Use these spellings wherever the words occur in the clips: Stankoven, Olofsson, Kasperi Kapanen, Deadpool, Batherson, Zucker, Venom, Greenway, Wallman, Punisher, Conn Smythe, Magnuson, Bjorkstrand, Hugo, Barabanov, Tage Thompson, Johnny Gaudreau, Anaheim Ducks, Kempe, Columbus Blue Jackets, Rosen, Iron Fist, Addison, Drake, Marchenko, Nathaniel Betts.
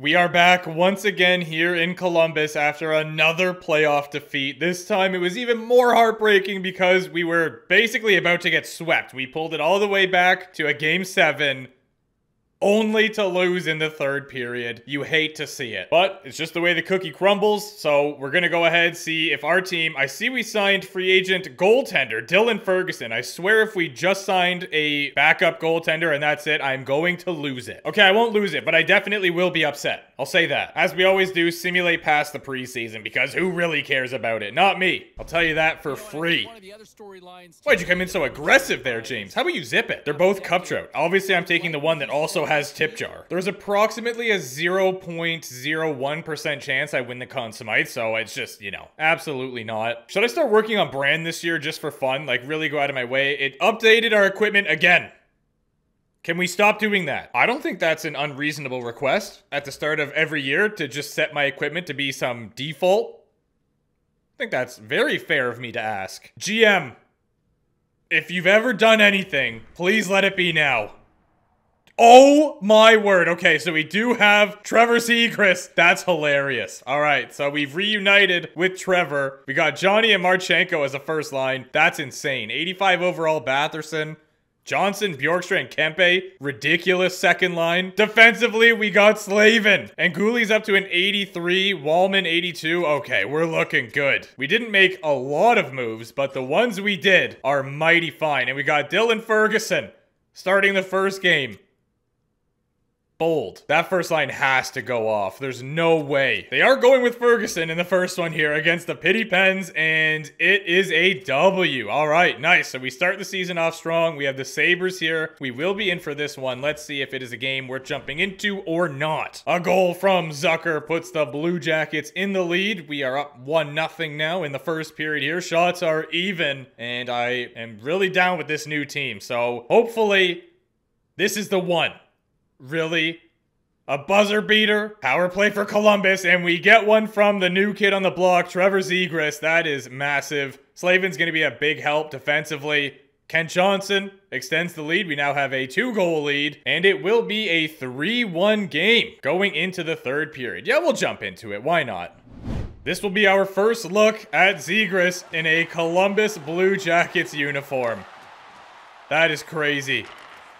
We are back once again here in Columbus after another playoff defeat. This time it was even more heartbreaking because we were basically about to get swept. We pulled it all the way back to a Game 7, only to lose in the third period. You hate to see it. But it's just the way the cookie crumbles, so we're going to go ahead and see if our team... I see we signed free agent goaltender Dylan Ferguson. I swear if we just signed a backup goaltender and that's it, I'm going to lose it. Okay, I won't lose it, but I definitely will be upset. I'll say that. As we always do, simulate past the preseason because who really cares about it? Not me. I'll tell you that for free. Why'd you come in so aggressive there, James? How about you zip it? They're both cup trout. Obviously, I'm taking the one that also has tip jar. There's approximately a 0.01% chance I win the Conn Smythe, so it's just, you know, absolutely not. Should I start working on brand this year just for fun? Like, really go out of my way? It updated our equipment again. Can we stop doing that? I don't think that's an unreasonable request at the start of every year to just set my equipment to be some default. I think that's very fair of me to ask. GM, if you've ever done anything, please let it be now. Oh my word. Okay, so we do have Trevor Zegras. That's hilarious. All right, so we've reunited with Trevor. We got Johnny and Marchenko as a first line. That's insane. 85 overall Batherson. Johnson, Bjorkstrand, Kempe. Ridiculous second line. Defensively, we got Slavin. And Goulie's up to an 83. Wallman, 82. Okay, we're looking good. We didn't make a lot of moves, but the ones we did are mighty fine. And we got Dylan Ferguson starting the first game. Bold. That first line has to go off. There's no way. They are going with Ferguson in the first one here against the Pity Pens, and it is a W. All right, nice. So we start the season off strong. We have the Sabres here. We will be in for this one. Let's see if it is a game we're jumping into or not. A goal from Zucker puts the Blue Jackets in the lead. We are up 1-0 now in the first period here. Shots are even, and I am really down with this new team. So hopefully this is the one. Really? A buzzer beater? Power play for Columbus, and we get one from the new kid on the block, Trevor Zegras. That is massive. Slavin's going to be a big help defensively. Ken Johnson extends the lead. We now have a 2-goal lead, and it will be a 3-1 game going into the third period. Yeah, we'll jump into it. Why not? This will be our first look at Zegras in a Columbus Blue Jackets uniform. That is crazy.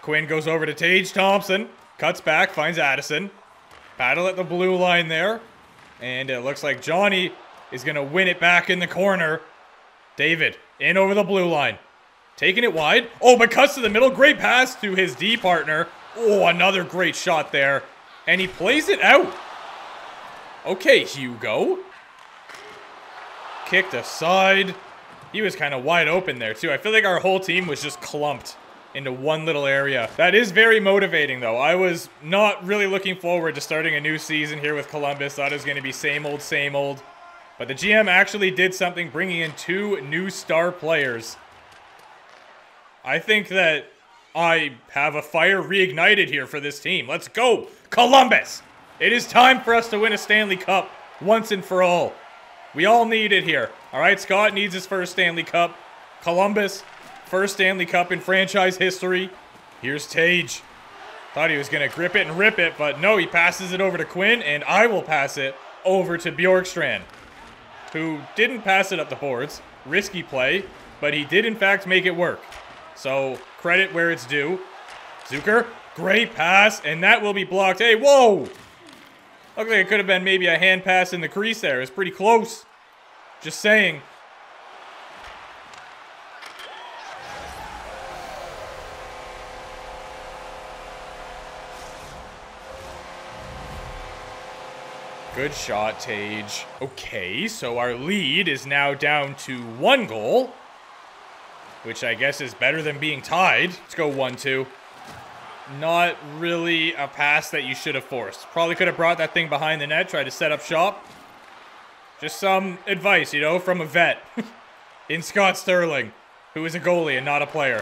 Quinn goes over to Tage Thompson. Cuts back, finds Addison. Battle at the blue line there. And it looks like Johnny is going to win it back in the corner. David, in over the blue line. Taking it wide. Oh, but cuts to the middle. Great pass to his D partner. Oh, another great shot there. And he plays it out. Okay, Hugo. Kicked aside. He was kind of wide open there, too. I feel like our whole team was just clumped into one little area. That is very motivating, though. I was not really looking forward to starting a new season here with Columbus. Thought it was going to be same old, same old. But the GM actually did something, bringing in 2 new star players. I think that I have a fire reignited here for this team. Let's go, Columbus! It is time for us to win a Stanley Cup once and for all. We all need it here. All right, Scott needs his first Stanley Cup. Columbus... first Stanley Cup in franchise history. Here's Tage. Thought he was going to grip it and rip it, but no, he passes it over to Quinn, and I will pass it over to Bjorkstrand, who didn't pass it up the boards. Risky play, but he did, in fact, make it work. So, credit where it's due. Zucker, great pass, and that will be blocked. Hey, whoa! Looks like it could have been maybe a hand pass in the crease there. It's pretty close. Just saying. Good shot, Tage. Okay, so our lead is now down to 1 goal, which I guess is better than being tied. Let's go 1-2. Not really a pass that you should have forced. Probably could have brought that thing behind the net, tried to set up shop. Just some advice, you know, from a vet in Scott Sterling, who is a goalie and not a player.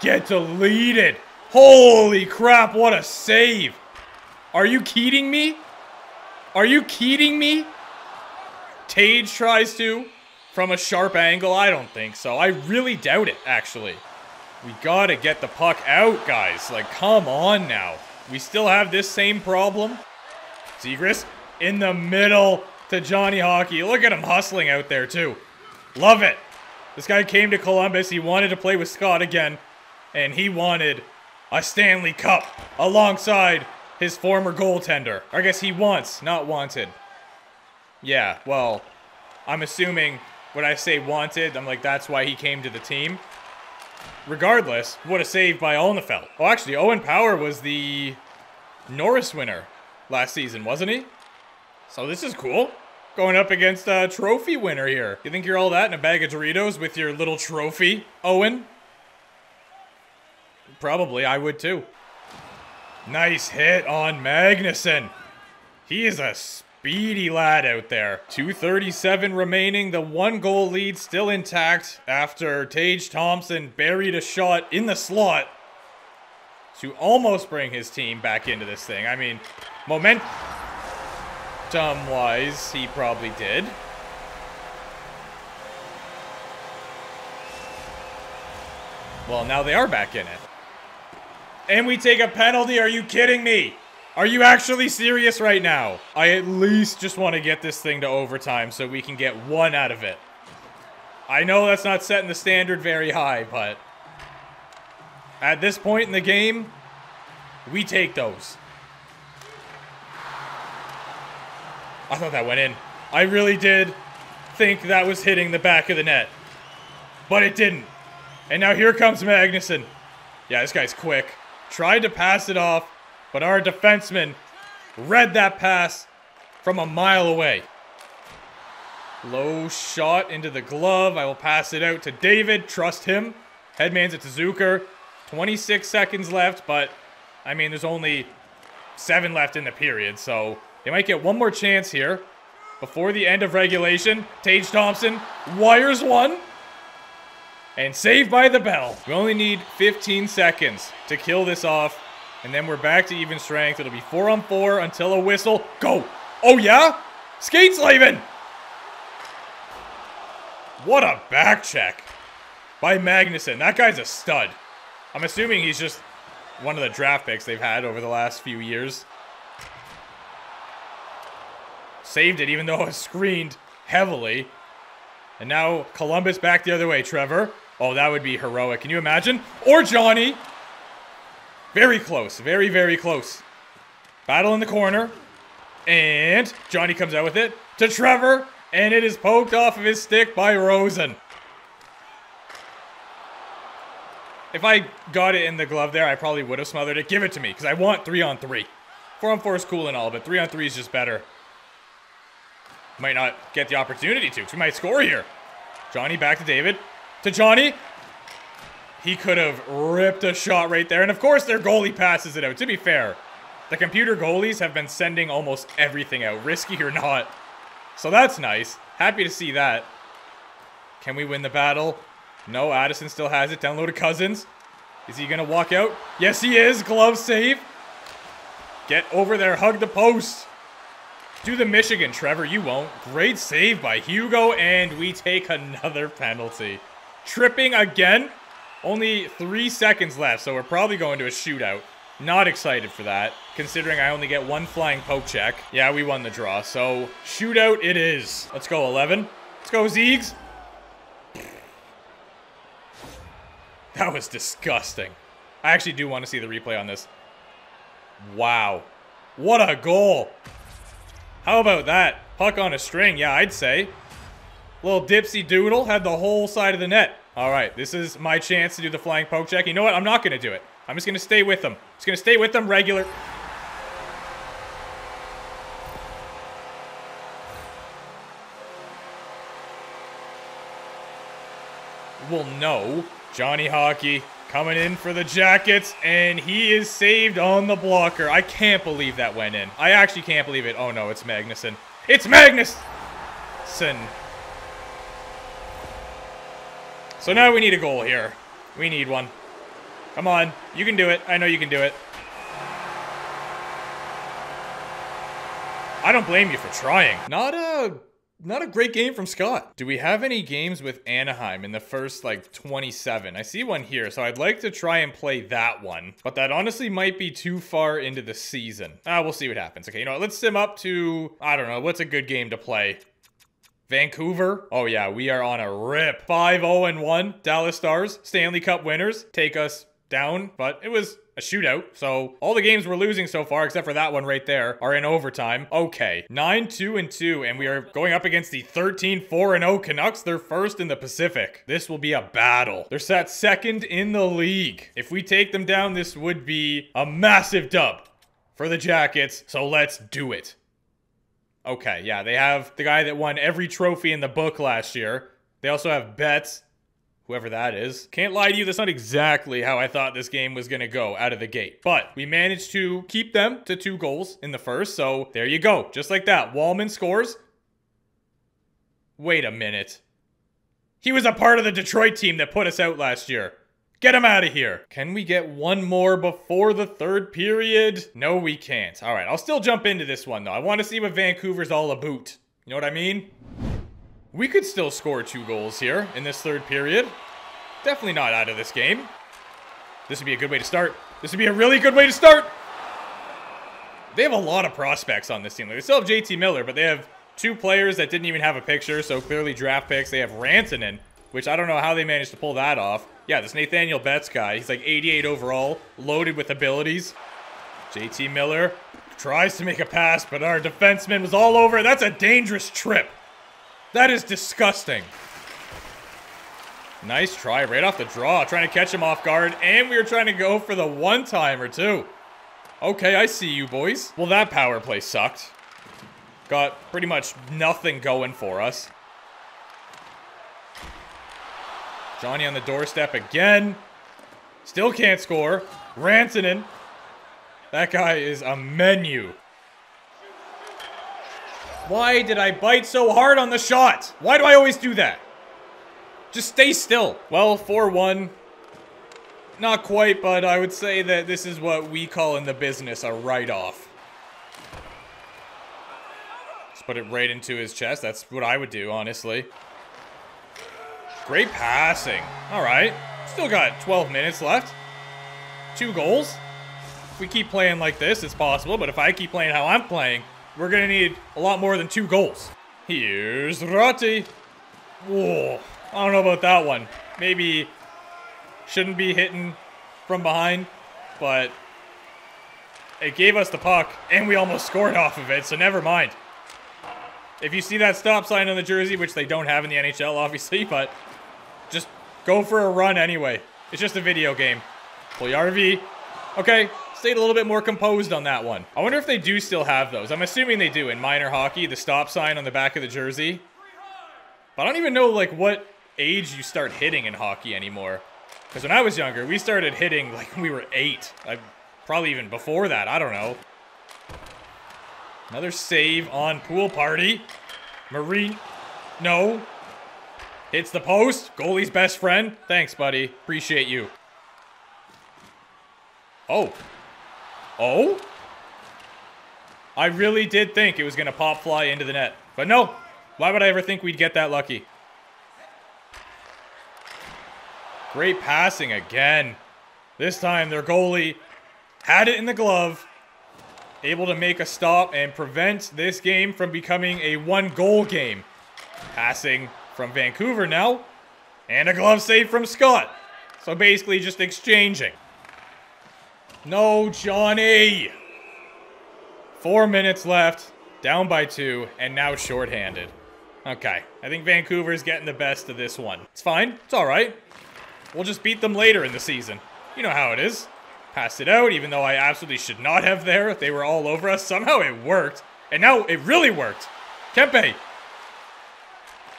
Get deleted. Holy crap, what a save. Are you kidding me? Are you kidding me? Tage tries to from a sharp angle. I don't think so. I really doubt it, actually. We gotta get the puck out, guys. Like, come on now. We still have this same problem. Zegras in the middle to Johnny Hockey. Look at him hustling out there, too. Love it. This guy came to Columbus. He wanted to play with Scott again, and he wanted a Stanley Cup alongside his former goaltender. I guess he wants, not wanted. Yeah, well, I'm assuming when I say wanted, I'm like, that's why he came to the team. Regardless, what a save by Olofsson. Oh, actually, Owen Power was the Norris winner last season, wasn't he? So this is cool. Going up against a trophy winner here. You think you're all that in a bag of Doritos with your little trophy, Owen? Probably, I would too. Nice hit on Magnuson. He is a speedy lad out there. 2:37 remaining. The one-goal lead still intact after Tage Thompson buried a shot in the slot to almost bring his team back into this thing. I mean, momentum-wise, he probably did. Well, now they are back in it. And we take a penalty. Are you kidding me? Are you actually serious right now? I at least just want to get this thing to overtime so we can get one out of it. I know that's not setting the standard very high, but at this point in the game, we take those. I thought that went in. I really did think that was hitting the back of the net, but it didn't. And now here comes Magnuson. Yeah, this guy's quick. Tried to pass it off, but our defenseman read that pass from a mile away. Low shot into the glove. I will pass it out to David. Trust him. Headmans it to Zucker. 26 seconds left, but I mean, there's only 7 left in the period, so they might get one more chance here before the end of regulation. Tage Thompson wires one. And saved by the bell. We only need 15 seconds to kill this off. And then we're back to even strength. It'll be 4-on-4 until a whistle. Go. Oh, yeah? Skate Slavin. What a back check by Magnuson. That guy's a stud. I'm assuming he's just one of the draft picks they've had over the last few years. Saved it even though it was screened heavily. And now Columbus back the other way, Trevor. Oh, that would be heroic. Can you imagine? Or Johnny. Very close. Very, very close. Battle in the corner. And Johnny comes out with it to Trevor. And it is poked off of his stick by Rosen. If I got it in the glove there, I probably would have smothered it. Give it to me, because I want 3-on-3. 4-on-4 is cool and all, but 3-on-3 is just better. Might not get the opportunity to, because we might score here. Johnny back to David. To Johnny. He could have ripped a shot right there. And of course, their goalie passes it out. To be fair, the computer goalies have been sending almost everything out, risky or not. So that's nice. Happy to see that. Can we win the battle? No, Addison still has it. Down low to Cousins. Is he going to walk out? Yes, he is. Glove save. Get over there. Hug the post. Do the Michigan, Trevor. You won't. Great save by Hugo, and we take another penalty. Tripping again. Only 3 seconds left, so we're probably going to a shootout. Not excited for that, considering I only get one flying poke check. Yeah, we won the draw, so shootout it is. Let's go, 11. Let's go, Zegs. That was disgusting. I actually do want to see the replay on this. Wow. What a goal. How about that? Puck on a string, yeah, I'd say. Little dipsy doodle had the whole side of the net. All right, this is my chance to do the flying poke check. You know what? I'm not going to do it. I'm just going to stay with them. Just going to stay with them regular. Well, no. Johnny Hockey coming in for the Jackets, and he is saved on the blocker. I can't believe that went in. I actually can't believe it. Oh, no, it's Magnuson. It's Magnuson. So now we need a goal here. We need one. Come on. You can do it. I know you can do it. I don't blame you for trying. Not a Not a great game from Scott. Do we have any games with Anaheim in the first, like, 27? I see one here, so I'd like to try and play that one. But that honestly might be too far into the season. We'll see what happens. Okay, you know what? Let's sim up to, I don't know, what's a good game to play? Vancouver. Oh, yeah, we are on a rip. 5-0-1. Dallas Stars, Stanley Cup winners, take us down. But it was a shootout. So all the games we're losing so far, except for that one right there, are in overtime. Okay. 9-2-2, and we are going up against the 13-4-0 Canucks. They're first in the Pacific. This will be a battle. They're sat second in the league. If we take them down, this would be a massive dub for the Jackets. So let's do it. Okay. Yeah, they have the guy that won every trophy in the book last year. They also have Betts, whoever that is. Can't lie to you, that's not exactly how I thought this game was going to go out of the gate. But we managed to keep them to 2 goals in the first. So there you go. Just like that. Wallman scores. Wait a minute. He was a part of the Detroit team that put us out last year. Get him out of here. Can we get one more before the third period? No, we can't. All right, I'll still jump into this one, though. I want to see what Vancouver's all about. You know what I mean? We could still score 2 goals here in this third period. Definitely not out of this game. This would be a good way to start. This would be a really good way to start. They have a lot of prospects on this team. They still have JT Miller, but they have 2 players that didn't even have a picture, so clearly draft picks. They have Rantanen, which I don't know how they managed to pull that off. Yeah, this Nathaniel Betts guy. He's like 88 overall, loaded with abilities. JT Miller tries to make a pass, but our defenseman was all over it. That's a dangerous trip. That is disgusting. Nice try right off the draw. Trying to catch him off guard. And we were trying to go for the one-timer, too. Okay, I see you, boys. Well, that power play sucked. Got pretty much nothing going for us. Johnny on the doorstep again. Still can't score. Rantanen. That guy is a menu. Why did I bite so hard on the shot? Why do I always do that? Just stay still. Well, 4-1. Not quite, but I would say that this is what we call in the business a write-off. Just put it right into his chest. That's what I would do, honestly. Great passing. All right. Still got 12 minutes left. 2 goals. If we keep playing like this, it's possible. But if I keep playing how I'm playing, we're going to need a lot more than 2 goals. Here's Ratti. Whoa. I don't know about that one. Maybe shouldn't be hitting from behind, but it gave us the puck, and we almost scored off of it, so never mind. If you see that stop sign on the jersey, which they don't have in the NHL, obviously, but just go for a run anyway. It's just a video game. Puljujarvi. Okay. Stayed a little bit more composed on that one. I wonder if they do still have those. I'm assuming they do in minor hockey, the stop sign on the back of the jersey. But I don't even know, like, what age you start hitting in hockey anymore. Because when I was younger, we started hitting, like, when we were 8. Probably even before that. I don't know. Another save on Puljujarvi. Marine. No. Hits the post. Goalie's best friend. Thanks, buddy. Appreciate you. Oh. Oh? I really did think it was going to pop fly into the net. But no. Why would I ever think we'd get that lucky? Great passing again. This time their goalie had it in the glove. Able to make a stop and prevent this game from becoming a 1-goal game. Passing from Vancouver now. And a glove save from Scott. So basically just exchanging. No, Johnny! 4 minutes left, down by 2, and now shorthanded. Okay, I think Vancouver's getting the best of this one. It's fine. It's all right. We'll just beat them later in the season. You know how it is. Passed it out, even though I absolutely should not have there. They were all over us. Somehow it worked. And now it really worked. Kempe!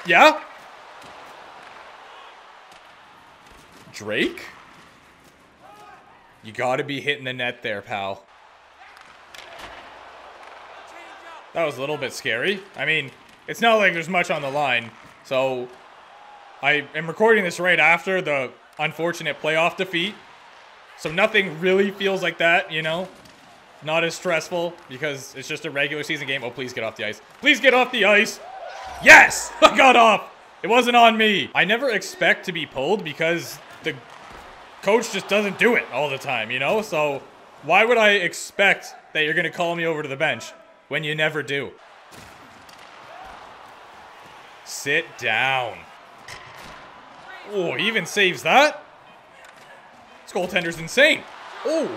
Yeah? Drake? You gotta be hitting the net there, pal. That was a little bit scary. I mean, it's not like there's much on the line. So, I am recording this right after the unfortunate playoff defeat. So nothing really feels like that, you know? Not as stressful because it's just a regular season game. Oh, please get off the ice. Please get off the ice! Yes! I got off! It wasn't on me. I never expect to be pulled because the coach just doesn't do it all the time, you know? So why would I expect that you're going to call me over to the bench when you never do? Sit down. Oh, he even saves that? This goaltender's insane. Oh,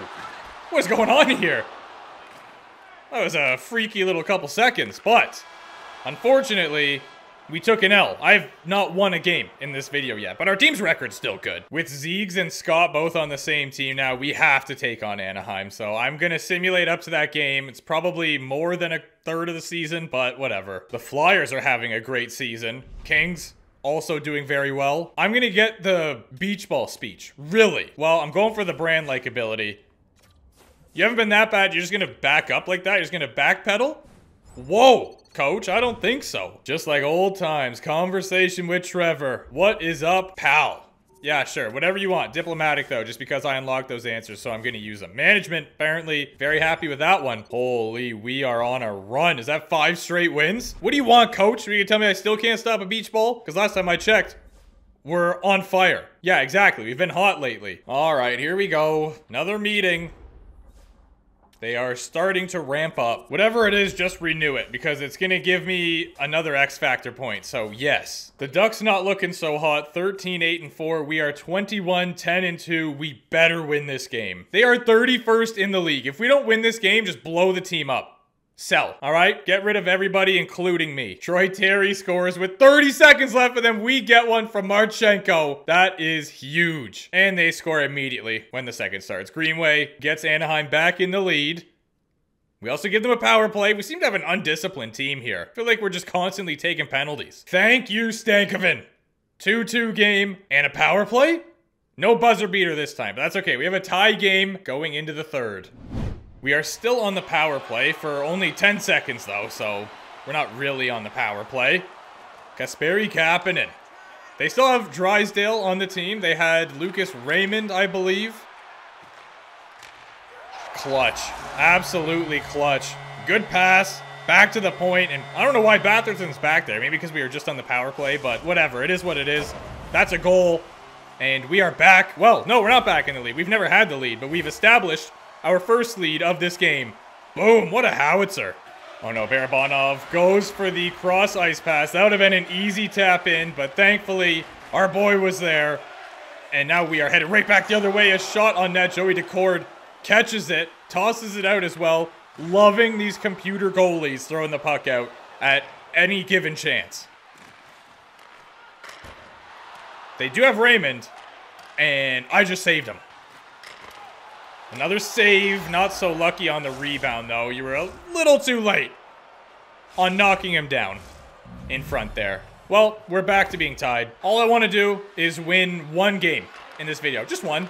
what's going on here? That was a freaky little couple seconds, but unfortunately, we took an L. I've not won a game in this video yet, but our team's record's still good. With Zegras and Scott both on the same team now, we have to take on Anaheim, so I'm going to simulate up to that game. It's probably more than a third of the season, but whatever. The Flyers are having a great season. Kings also doing very well. I'm going to get the beach ball speech, really. Well, I'm going for the brand likability. You haven't been that bad. You're just going to back up like that? You're just going to backpedal? Whoa! Coach, I don't think so. Just like old times, conversation with Trevor. What is up, pal? Yeah, sure, whatever you want. Diplomatic though, just because I unlocked those answers, so I'm gonna use them. Management, apparently, very happy with that one. Holy, we are on a run. Is that 5 straight wins? What do you want, coach? Are you gonna tell me I still can't stop a beach ball? Because last time I checked, we're on fire. Yeah, exactly, we've been hot lately. All right, here we go, another meeting. They are starting to ramp up. Whatever it is, just renew it because it's going to give me another X Factor point. So yes, the Ducks not looking so hot. 13-8-4. We are 21-10-2. We better win this game. They are 31st in the league. If we don't win this game, just blow the team up. Sell. All right, get rid of everybody, including me. Troy Terry scores with 30 seconds left, and then we get one from Marchenko. That is huge. And they score immediately when the second starts. Greenway gets Anaheim back in the lead. We also give them a power play. We seem to have an undisciplined team here. I feel like we're just constantly taking penalties. Thank you, Stankoven. 2-2 game and a power play? No buzzer beater this time, but that's okay. We have a tie game going into the third. We are still on the power play for only 10 seconds, though, so we're not really on the power play. Kasperi Kapanen. They still have Drysdale on the team. They had Lucas Raymond, I believe. Clutch. Absolutely clutch. Good pass. Back to the point, and I don't know why Batherson's back there. Maybe because we were just on the power play, but whatever. It is what it is. That's a goal, and we are back. Well, no, we're not back in the lead. We've never had the lead, but we've established our first lead of this game. Boom, what a howitzer. Oh no, Barabanov goes for the cross ice pass. That would have been an easy tap in, but thankfully our boy was there. And now we are headed right back the other way. A shot on net. Joey DeCord catches it, tosses it out as well. Loving these computer goalies throwing the puck out at any given chance. They do have Raymond, and I just saved him. Another save, not so lucky on the rebound though. You were a little too late on knocking him down in front there. Well, we're back to being tied. All I want to do is win one game in this video, just one.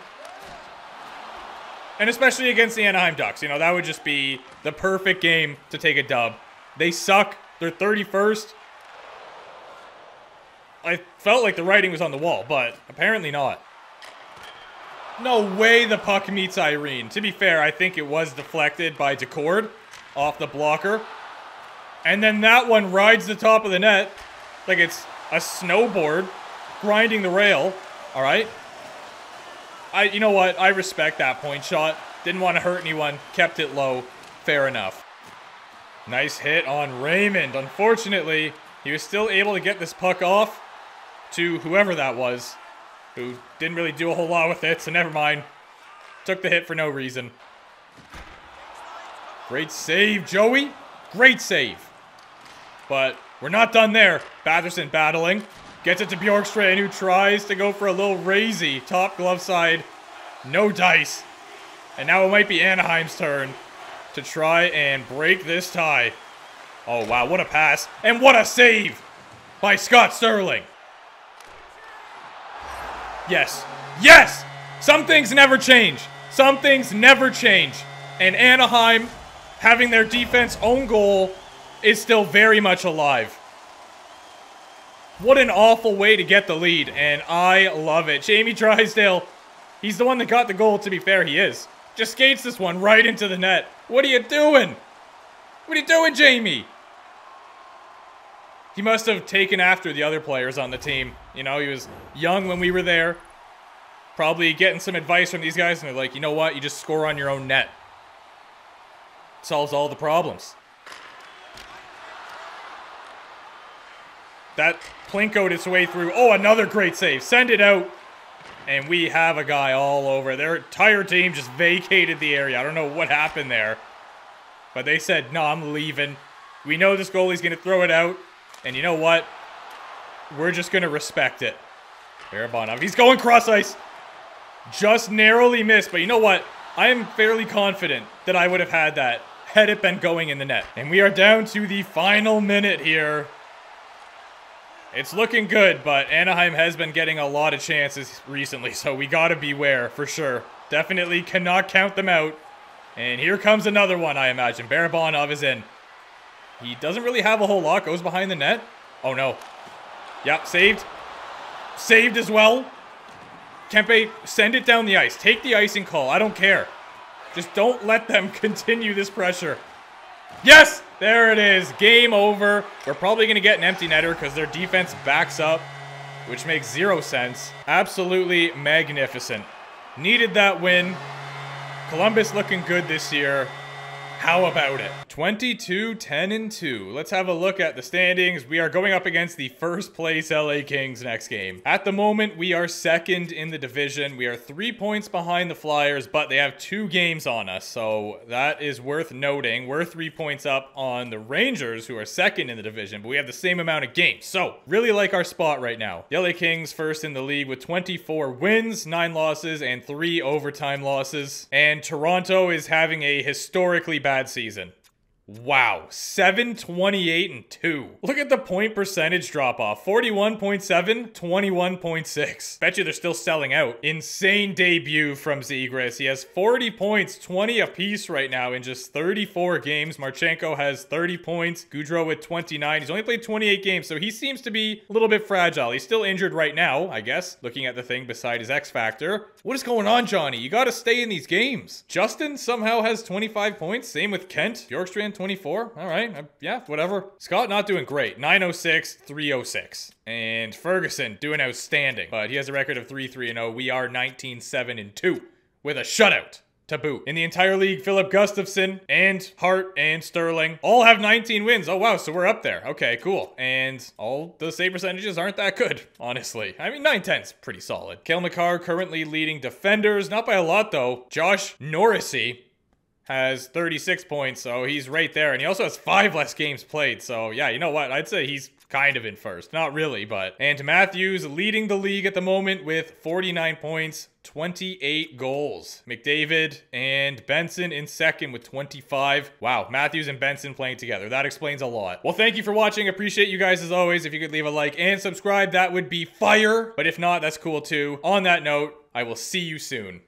And especially against the Anaheim Ducks, you know, that would just be the perfect game to take a dub. They suck, they're 31st. I felt like the writing was on the wall, but apparently not. No way the puck meets Irene. To be fair, I think it was deflected by DeCord off the blocker. And then that one rides the top of the net like it's a snowboard grinding the rail. All right. You know what? I respect that point shot. Didn't want to hurt anyone. Kept it low. Fair enough. Nice hit on Raymond. Unfortunately, he was still able to get this puck off to whoever that was, who didn't really do a whole lot with it, so never mind. Took the hit for no reason. Great save, Joey. Great save. But we're not done there. Batherson battling. Gets it to Bjorkstrand, who tries to go for a little raisey. Top glove side. No dice. And now it might be Anaheim's turn to try and break this tie. Oh, wow, what a pass. And what a save by Scott Sterling. Yes. Yes! Some things never change. Some things never change. And Anaheim, having their defense own goal, is still very much alive. What an awful way to get the lead, and I love it. Jamie Drysdale, he's the one that got the goal, to be fair, he is. Just skates this one right into the net. What are you doing? What are you doing, Jamie? he must have taken after the other players on the team. You know, he was young when we were there, probably getting some advice from these guys, and they're like, you know what, you just score on your own net. It solves all the problems. That plinkoed its way through. Oh, another great save. Send it out. And we have a guy all over. Their entire team just vacated the area. I don't know what happened there. But they said, no, I'm leaving. We know this goalie's going to throw it out. And you know what? We're just going to respect it. Barabanov, he's going cross ice. Just narrowly missed. But you know what? I am fairly confident that I would have had that had it been going in the net. And we are down to the final minute here. It's looking good, but Anaheim has been getting a lot of chances recently, so we gotta beware for sure. Definitely cannot count them out. And here comes another one, I imagine. Barabanov is in. He doesn't really have a whole lot. Goes behind the net. Oh, no. Yep, saved. Saved as well. Kempe, send it down the ice. Take the icing call. I don't care. Just don't let them continue this pressure. Yes! There it is. Game over. We're probably going to get an empty netter because their defense backs up, which makes zero sense. Absolutely magnificent. Needed that win. Columbus looking good this year. How about it? 22-10-2. Let's have a look at the standings. We are going up against the first place LA Kings next game. At the moment, we are second in the division. We are 3 points behind the Flyers, but they have 2 games on us. So that is worth noting. We're 3 points up on the Rangers, who are second in the division, but we have the same amount of games. So really like our spot right now. The LA Kings first in the league with 24 wins, 9 losses, and 3 overtime losses. And Toronto is having a historically bad season. Wow. 7-28-2. Look at the point percentage drop off. 41.7, 21.6. Bet you they're still selling out. Insane debut from Zegras. He has 40 points, 20 apiece right now in just 34 games. Marchenko has 30 points. Gaudreau with 29. He's only played 28 games, so he seems to be a little bit fragile. He's still injured right now, I guess, looking at the thing beside his X Factor. What is going on, Johnny? You got to stay in these games. Justin somehow has 25 points. Same with Kent. Bjorkstrand 24. All right. Yeah, whatever. Scott not doing great. 906, 306. And Ferguson doing outstanding. But he has a record of 3-3-0. We are 19-7-2 with a shutout to boot. In the entire league, Philip Gustafson and Hart and Sterling all have 19 wins. Oh, wow. So we're up there. Okay, cool. And all the save percentages aren't that good, honestly. I mean, 9-10's pretty solid. Kale McCarr currently leading defenders. Not by a lot, though. Josh Norrisy has 36 points, so he's right there. And he also has 5 less games played. So, yeah, you know what? I'd say he's kind of in first. Not really, but... And Matthews leading the league at the moment with 49 points, 28 goals. McDavid and Benson in second with 25. Wow, Matthews and Benson playing together. That explains a lot. Well, thank you for watching. Appreciate you guys as always. If you could leave a like and subscribe, that would be fire. But if not, that's cool too. On that note, I will see you soon.